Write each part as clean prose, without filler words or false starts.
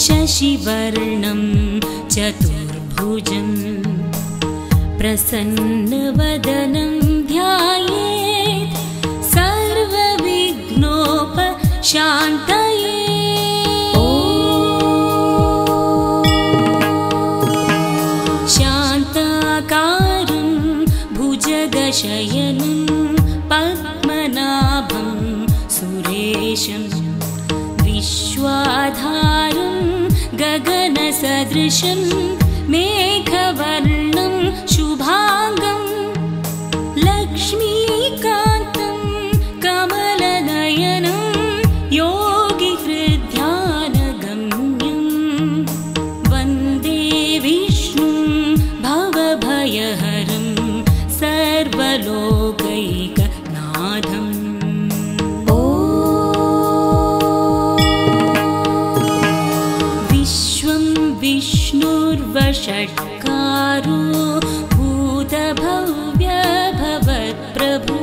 शशिवर्णं चतुर्भुजं प्रसन्नवदनं ध्यायेत् सर्वविघ्नोपशान्तये। ॐ शान्ताकारं भुजगशयनं पद्मनाभं सुरेशं विश्वाधारं गगनसदृशं मेघवर्णं शुभांगं लक्ष्मीकान्तं कमलनयनं योगिहृद्ध्यानगम्यं वन्दे विष्णुं भवभयहरं सर्वलोकैकनाथम्। षट्कारो भूतभव्य भवत्प्रभु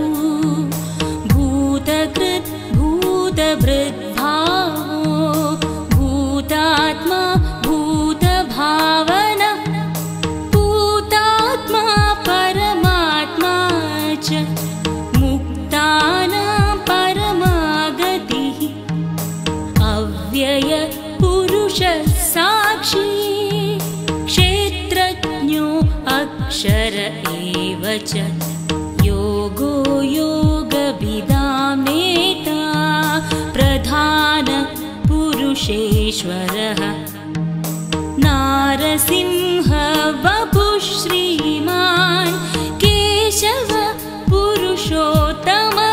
भूतकृत् भूतभृद्भावो भूतात्मा भूतभावन भूतात्मा परमात्मा च मुक्तानां परमागतिः अव्यय पुरुषः साक्षी अक्षर एव च योगो योगविदामेता प्रधान पुरुषेश्वरः नारसिंह वपुः श्रीमान् केशव पुरुषोत्तमः।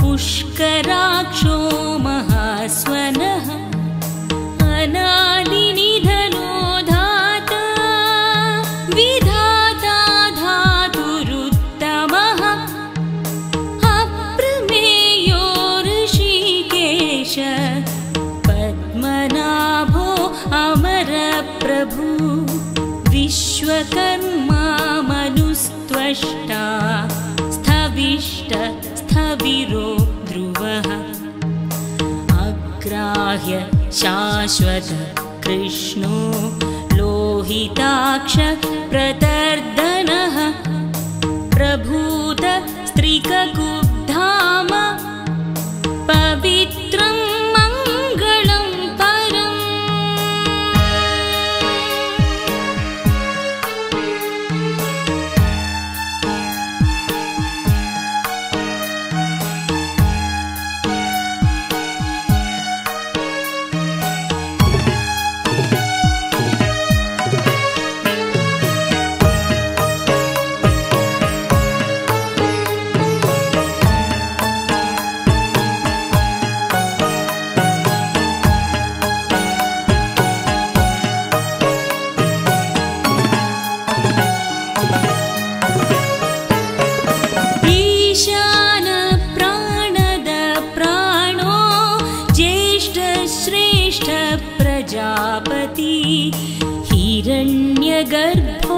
पुष्कराक्षो महास्वनः अनादिनिधनो धाता विधाता धातुरुत्तमः अप्रमेयो ऋषिकेश पद्मनाभो अमरप्रभु विश्वकर्मा मनुस्त्वष्टा स्थविष्ट स्थविरो ध्रुवः अग्राह्य शाश्वत कृष्णो लोहिताक्ष प्रतर्दनः प्रभूत स्त्रीककुलः। गर्भो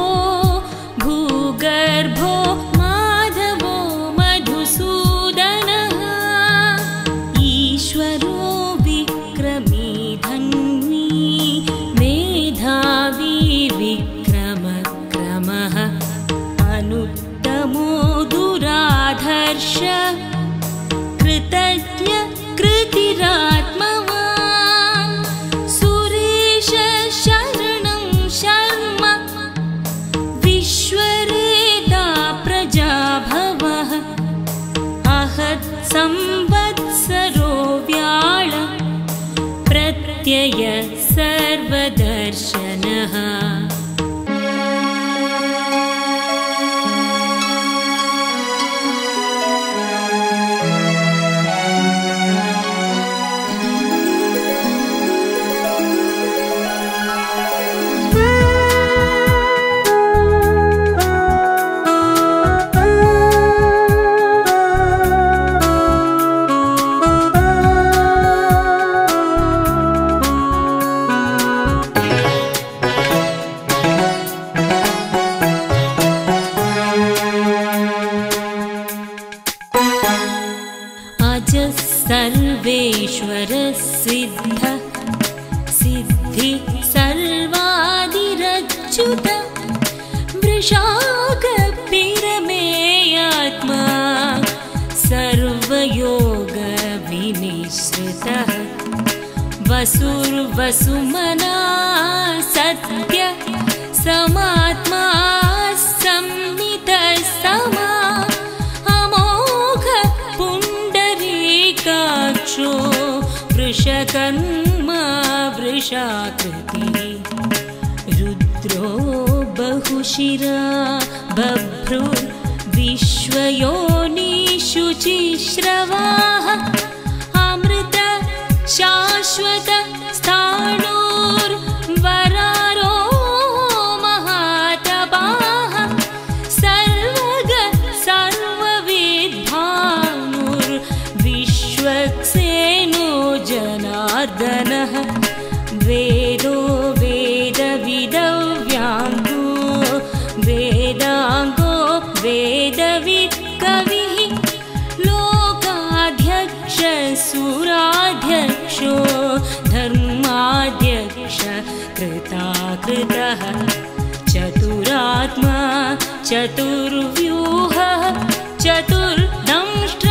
भूगर्भो माधवो मधुसूदनः ईश्वरो विक्रमी धन्वी मेधावी विक्रमक्रमः अनुत्तमो दुराधर्ष कृतज्ञ कृतिरात्मवान् संवत्सरो व्याल प्रत्यय सर्वदर्शनः सर्वेश्वर सिद्ध सिद्धि सर्वादिरच्युत वृषाकपिरमेयात्मा सर्वयोग विनिश्रित वसुर्वसुमना सत्य समात्मा संवितस्तमा वृषकर्मा वृषाकृति रुद्रो बहुशिरा बभ्रुर्विश्वयोनिशुचिश्रवाः अमृत शाश्वत स्थाणुर्वरारो महातपाः सर्वग सर्ववेद्भानुर्विश्वक्सेनो जनार्दनः वेदो वेदविदो व्याङ्गो वेदाङ्गो वेदवित् कविः लोकाध्यक्ष सुराध्यक्षो धर्माध्यक्ष कृताकृतः चतुरात्मा चतुर्व्यूहः चतुर्दंष्ट्र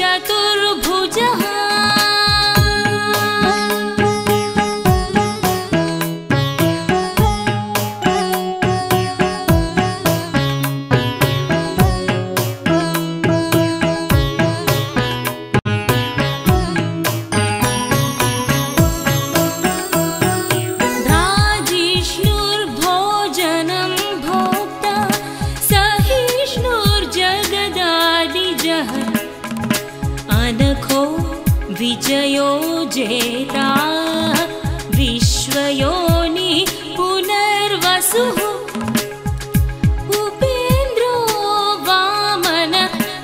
चतुर्भुजः विजयो जेता विश्वयोनि पुनर्वसुः उपेन्द्रो वामन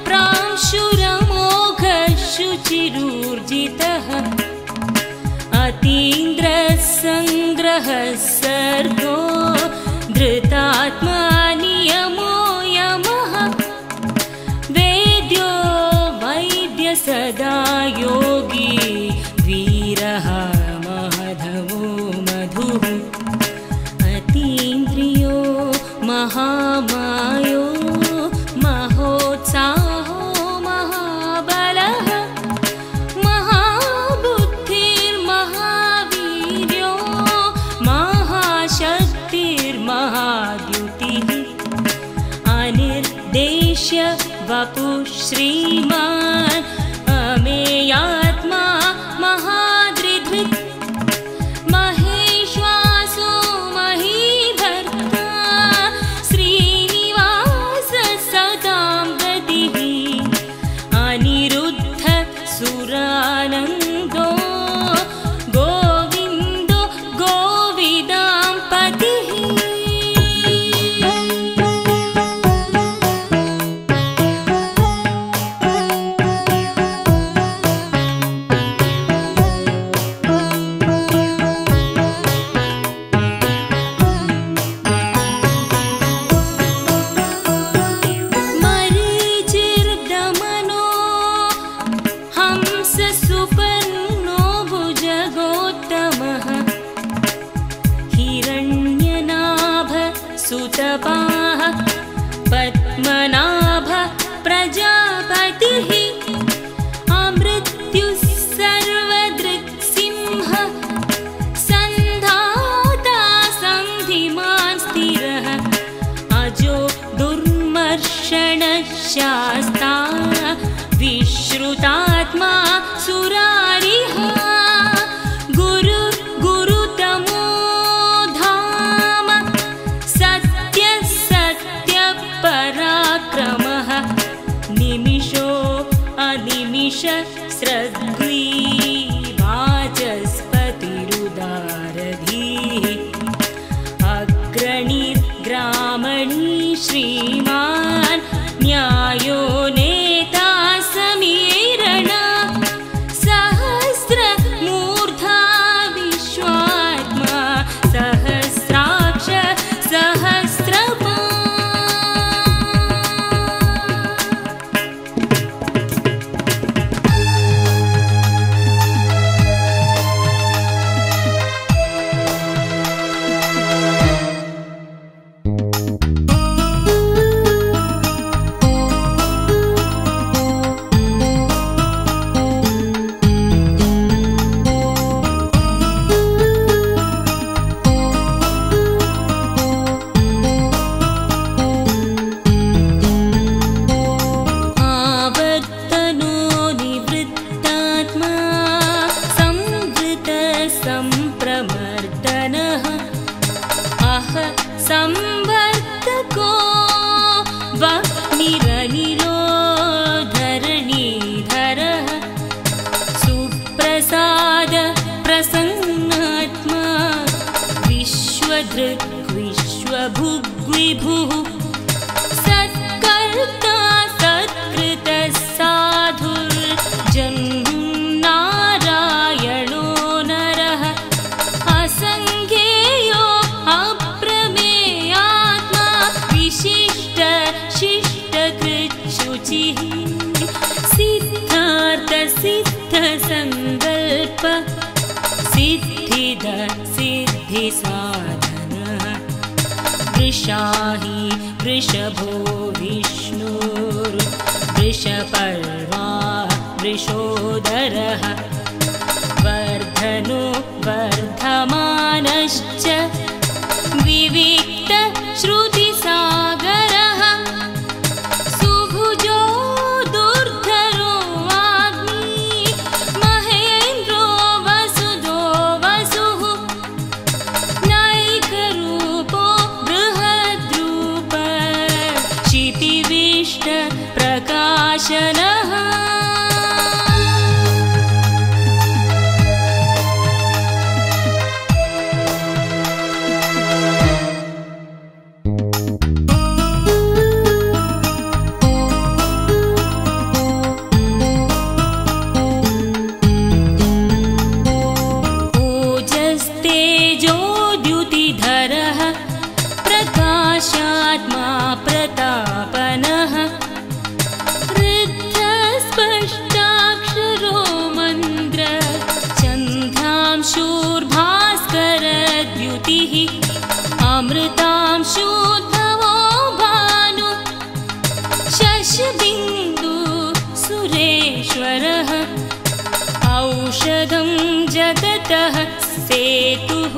प्रांशुरमोघशुचिरूर्जितः अतीन्द्रः संग्रहः सर्गो धृतात्मा नियमो यमः वेद्यो वैद्य सदा योगी वीरः माधवो मधुः अतीन्द्रियो महामायो महोत्साहो महाबलः महाबुद्धिर्महावीर्यो महाशक्तिर्महाद्युतिः अनिर्देश्य वपुः श्रीमान् अमेयात्मा महाद्रिद्वित् महेश्वासो महीभर्ता श्रीनिवास सदां गतिः अनिरुद्ध सुरानन्दो गोविन्दो गोविदां पतिः प्रजापति है अमृत्यु सर्वदृक् सिंह संधाता संधिमान् स्थिरः अजो दुर्मर्षण शास्ता विश्रुतात्मा सुरारिः वाचस्पतिरुदारधी अग्रणी ग्रामणी श्रीमान न्यायो नेता समीरण सहस्र मूर्धा विश्वात्मा सहस्राक्ष सहस्रमा विश्वभुग्विभुः सत्कर्ता सत्कृतः साधुर्जन्म नारायणो नरः असंज्ञेयो अप्रमेयात्मा विशिष्ट शिष्टकृत् शुचिः सिद्धार्थ सिद्धसङ्कल्प सिद्धिद सिद्धिसाधक वृषाहि वृषभो विष्णुर्वृषपर्वा वृषोदरः वर्धनो वर्धमानश्च विविक्तश्रुतिसागरः सुभुजो दुर्धरो वाग्मी महेन्द्रो वसुदो वसुः नैकरूपो प्रकाशनः ओजस्तेजो द्युतिधरः प्रकाशात्मा प्रतापनः अमृतांशुद्धवो भानु शशबिन्दु सुरेश्वरः औषधं जगतः सेतुः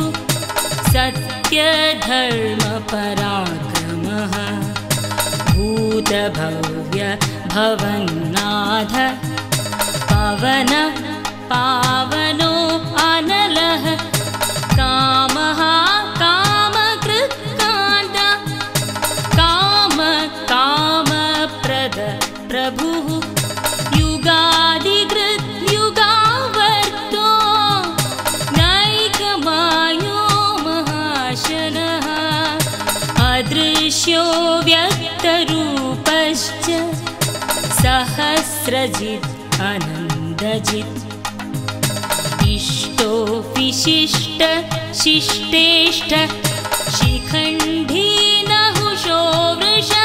सत्यधर्मपराक्रमः भूतभव्य भवन्नाथ पवन पावनो अनलः कामः प्रभुः युगादिकृत् युगावर्तो नैकमायो महाशनः अदृश्यो व्यक्तरूपश्च सहस्रजित् अनन्दजित् इष्टो विशिष्ट शिष्टेष्ट शिखण्डी नहुषो वृषः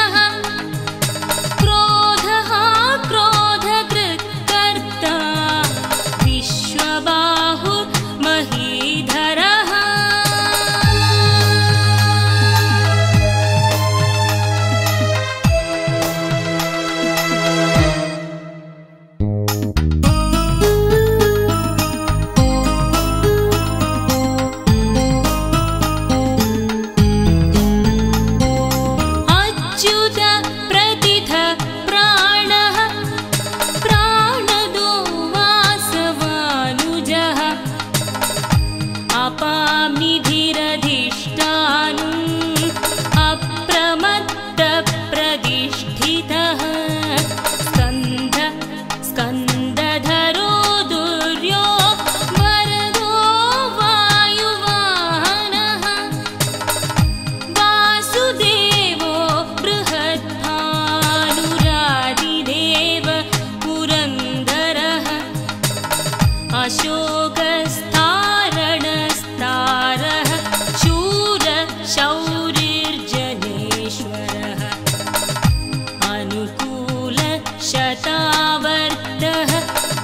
शतावर्तः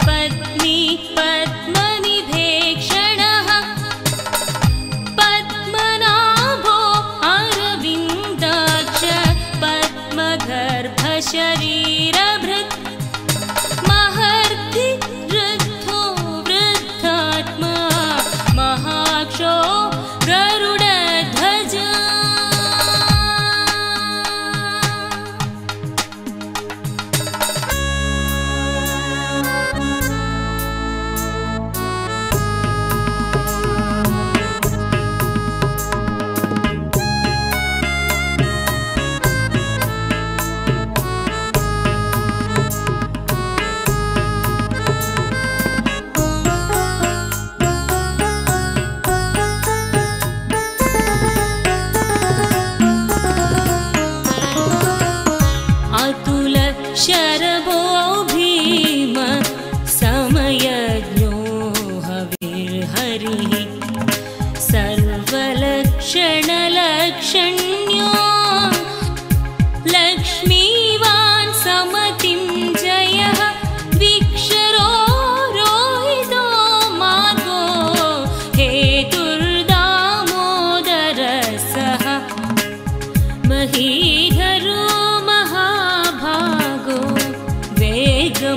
पत्नी पद्मनिभेक्षणः पद्मनाभो अरविन्दाक्ष पद्मगर्भशरीरभृत् महर्षि वृद्धो वृद्धात्मा महाक्षो शरभो भीम समयज्ञो हविर्हरिः सर्वलक्षणलक्षण्यो लक्ष्मीवान् समतिं जयः विक्षरो रोहितो मार्गो हेतुर्दामोदरसः महीधरो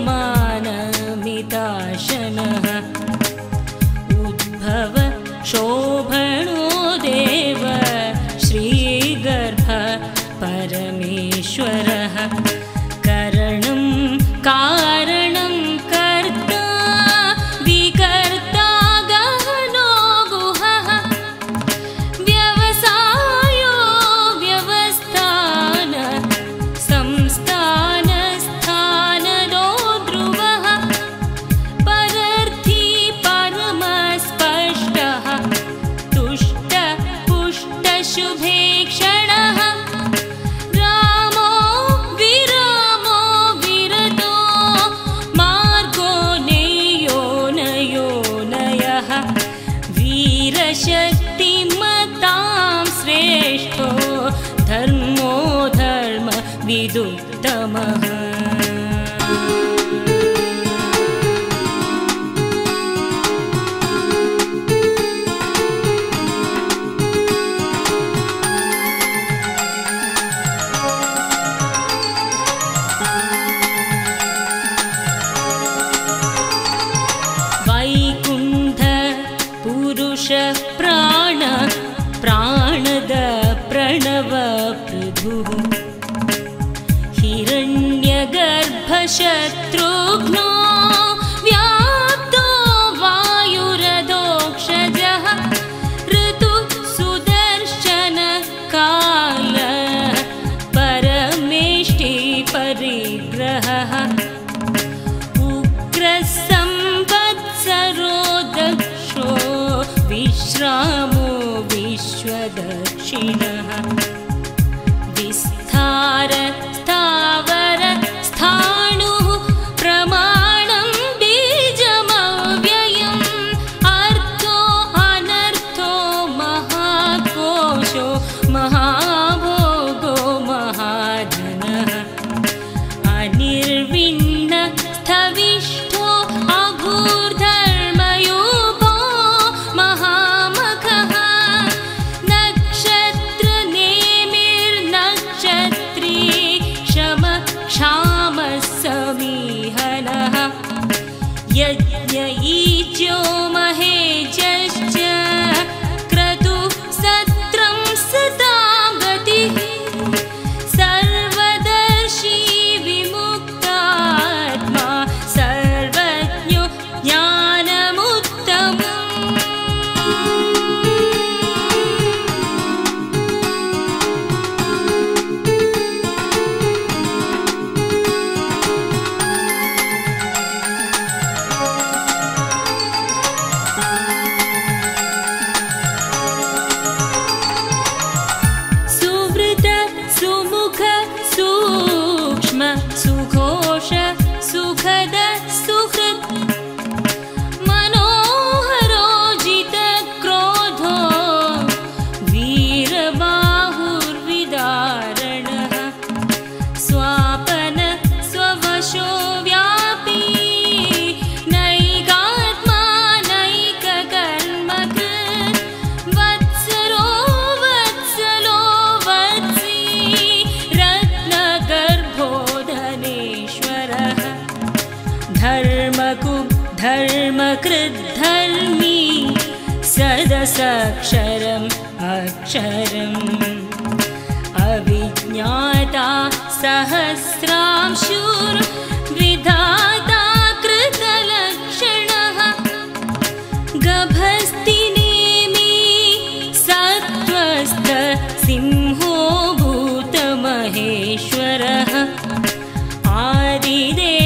मानमिताशनः उद्भव शोभणो देव श्रीगर्भ परमेश्वरः करणं कारणं कर्ता विकर्ता गहनो गुहः व्यवसायो व्यवस्थान संस्थान शुभेक्षणः रामो विरामो विरतो मार्गो नेयो नयो नयः वीरशक्तिमतां श्रेष्ठो धर्मो धर्मविदुत्तमः प्राण प्राणद प्रणव प्रभुः हिरण्यगर्भशत्रुघ्नो व्याप्तो वायुरदोक्षजः ऋतुसुदर्शन काल परमेष्टि परिग्रहः विश्रामो विश्वदक्षिणः विस्तार स्थावर स्थाणुः प्रमाणं बीजमव्ययम् अर्थो अनर्थो महाकोशो महाभोगो महाधनः अनिर्विण्ण स्थविष्ठो यज्ञईच्यो महेशश्च क्रतु सत्रं सदा गतिः सर्वदर्शी विमुक्तात्मा सर्वज्ञो ज्ञानमुत्तमम् धर्मकुब् धर्मकृद्धर्मी सदसक्षरम् अक्षरम् अविज्ञाता सहस्रांशुर्विधाता कृतलक्षणः गभस्ति नेमि सत्त्वस्त सिंहो भूतमहेश्वरः आदिदेवः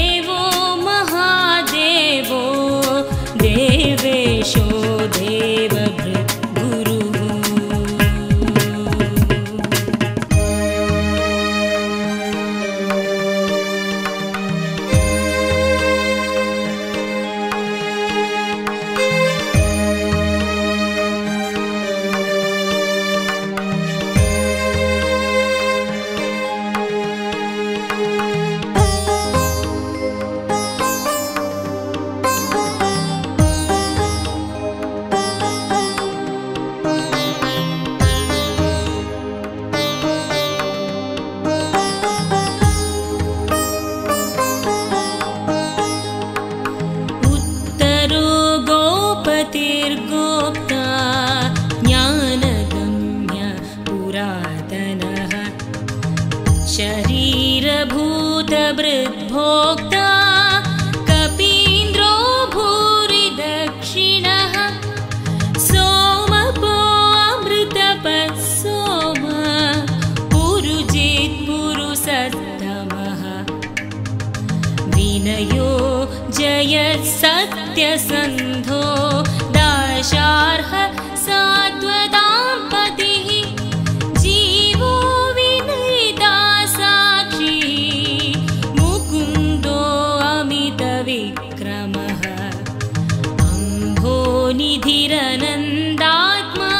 शरीरभूतवृद्भोक्ता कपीन्द्रो भूरिदक्षिणः सोमपोऽमृतपः सोम पुरुजित्पुरुषोत्तमः विनयो जयत्सत्यसन्धो दाशार्ह सात्वदाम्पतिः जीवो विनयिता साक्षी मुकुन्दो अमितविक्रमः अम्भो निधिरनन्दात्मा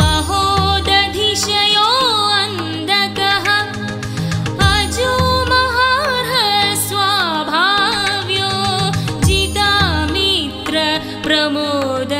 महोदधिशयो अन्धकः अजो महार्हः स्वाभाव्यो जितामित्र प्रमोद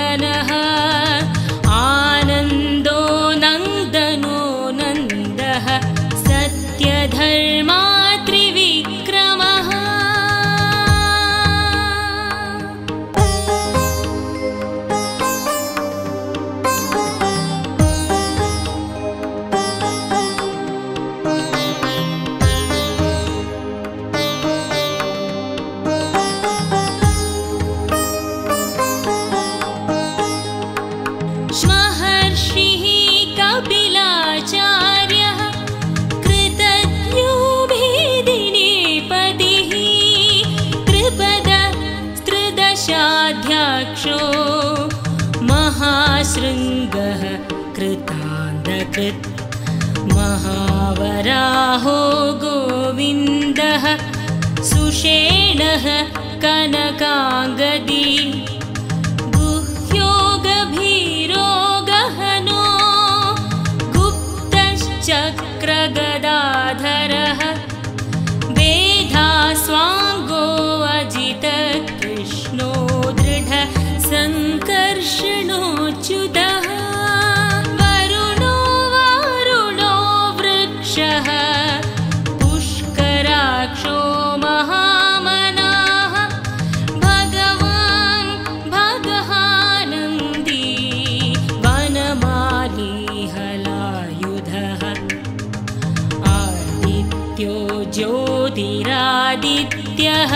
ध्याक्षो महाशृङ्गः कृतान्तकृत् महावराहो गोविन्दः सुषेणः कनकाङ्गदी गुह्यो गभीरो गहनो गुप्तश्चक्रगदाधरः वेधा स्वाङ्गो अजितकृष्णो सङ्कर्षणोच्युतः वरुणो वृक्षः पुष्कराक्षो महामनाः भगवान् भगवानन्दी वनमाली हलायुधः आदित्यो ज्योतिरादित्यः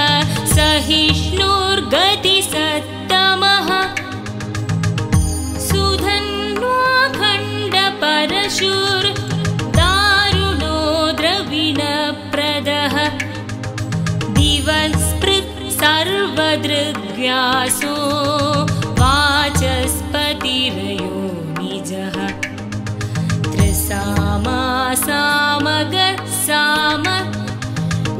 सहिष्णुर्गतिसत् दारुणो द्रविणप्रदः दिवस्पृक् सर्वदृग्व्यासो वाचस्पतिरयो निजः त्रिसामा सामगः साम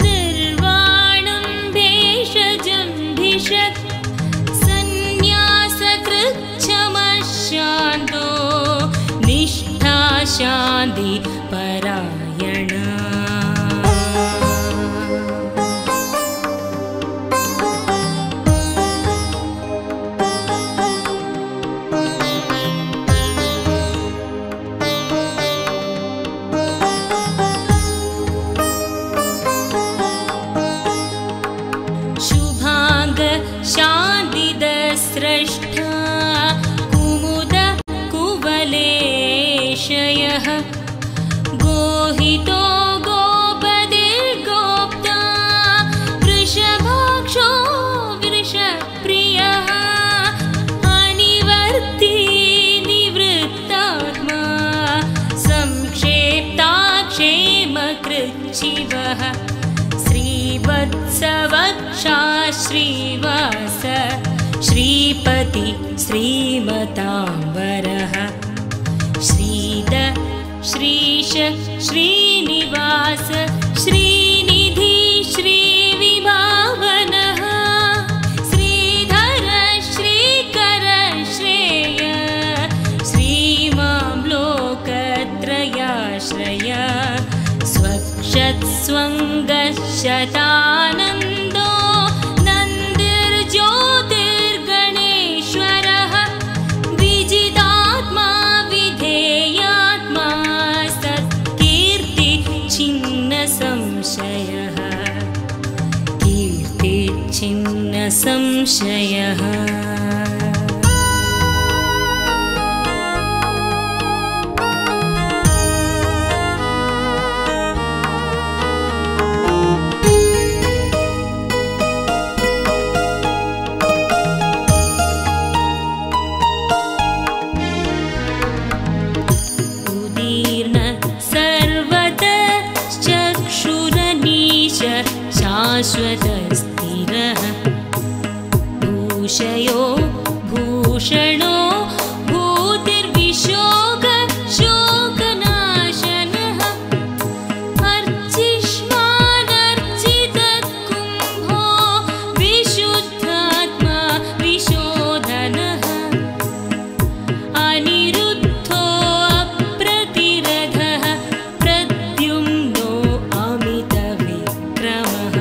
निर्वाणं भेषजं भिषक् सन्न्यासकृच्छमः शान्तो शान्ति परायण सवक्षा श्रीवास श्रीपति श्रीमतांबरः श्रीद श्रीश श्रीनिवास श्रीनिधि श्रीविभावनः श्रीधर श्रीकर श्रेय श्रीमां लोकत्रयाश्रय स्वक्षत्स्वङ्गशतानन्दो नन्दिर्ज्योतिर्गणेश्वरः विजितात्मा विधेयात्मा कीर्तिच्छिन्नसंशयः शाश्वतस्थिरः भूषयो भूषणो भूतिर्विशोक शोकनाशनः अर्चिष्मानर्चितकुम्भो विशुद्धात्मा विशोधनः अनिरुद्धो अप्रतिरधः प्रद्युम्नो अमितविक्रमः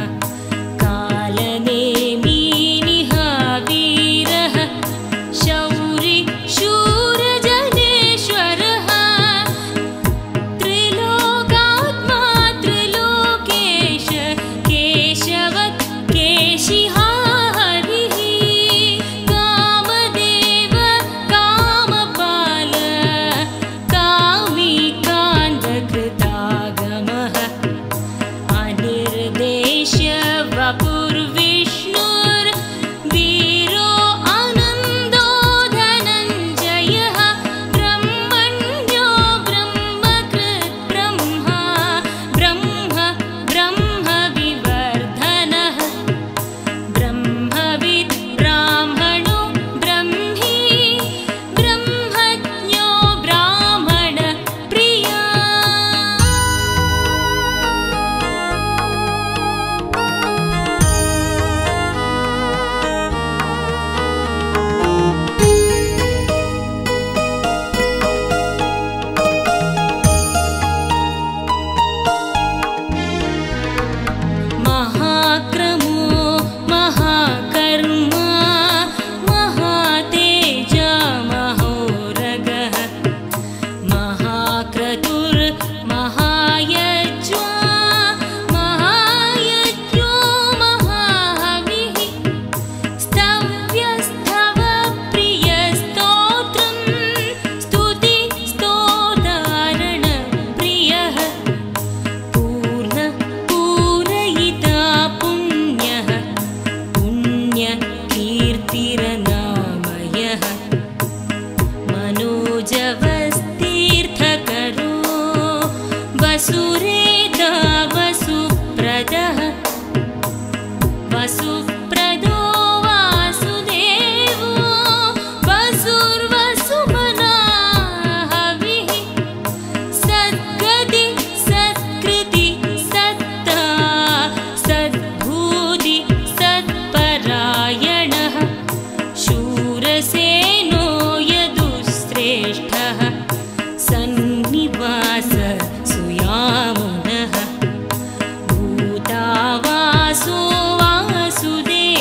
सुयामुनः भूतावासो वासुदेवः।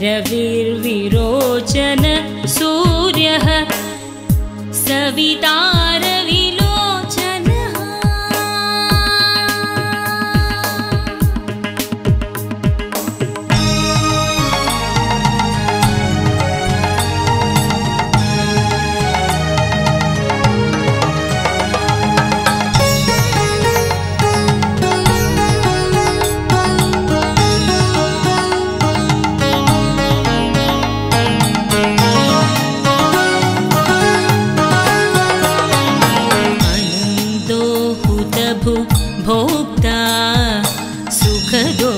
रविर्विरोचन सूर्यः सविता रविलोचनः। भोक्ता सुखदो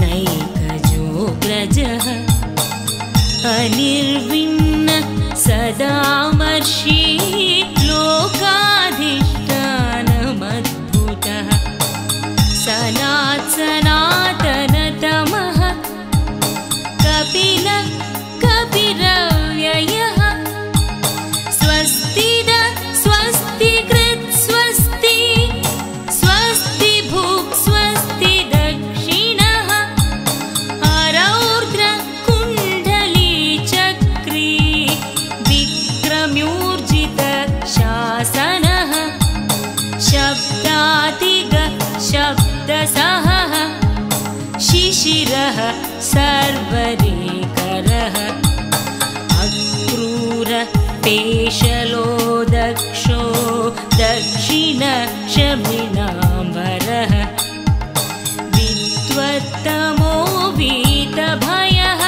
नैकजोग्रजः अनिर्विण्ण सदामर्षि लोकाधिष्ठानमद्भुतः सनातनतमः कपिलः कपिरव्ययः। शब्दसहः शिशिरः सर्वरेकरः अक्रूर पेशलो दक्षो दक्षिणशमिनाम्बरः विद्वत्तमो वीतभयः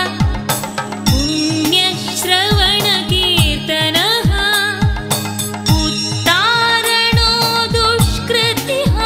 पुण्यश्रवणकीर्तनः उत्तारणो दुष्कृतिः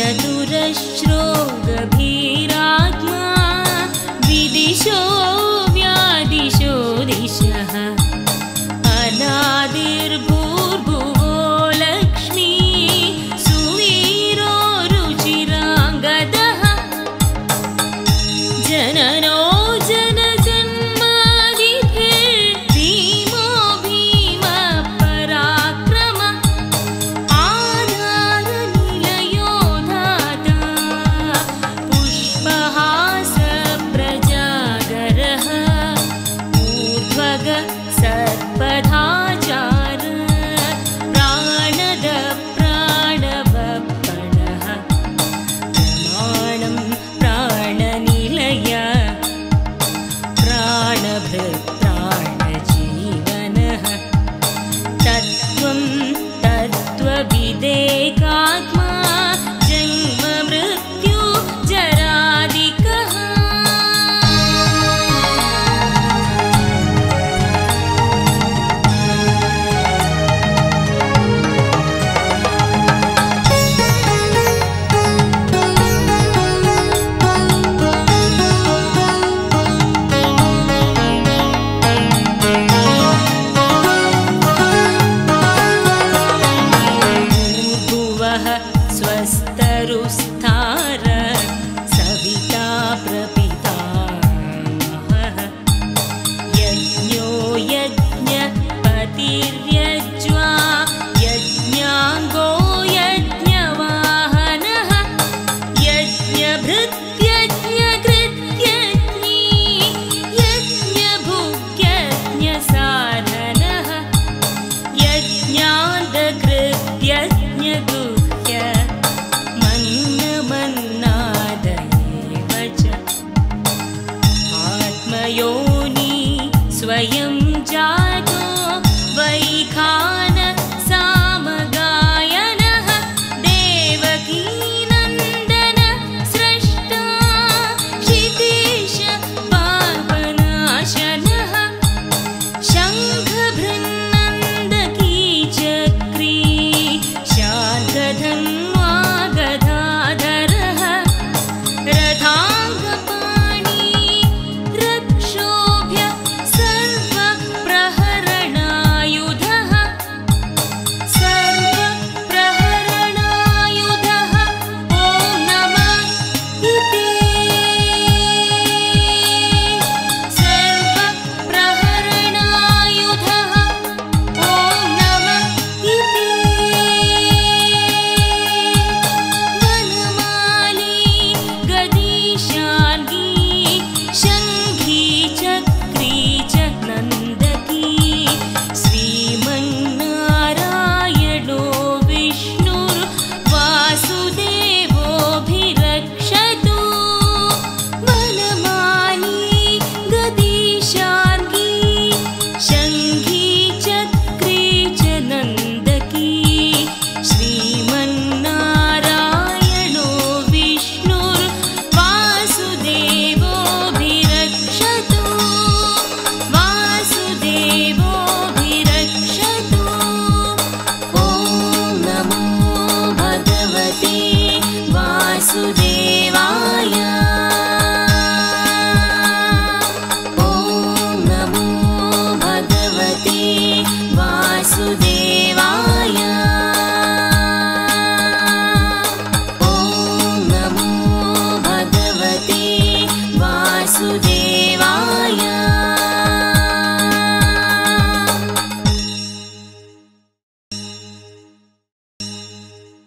चतुरश्रो गभीरात्मा विदिशो व्यादिशो दिशः अनादिर्भूर्भुवो लक्ष्मी सुवीरो रुचिराङ्गदः जनन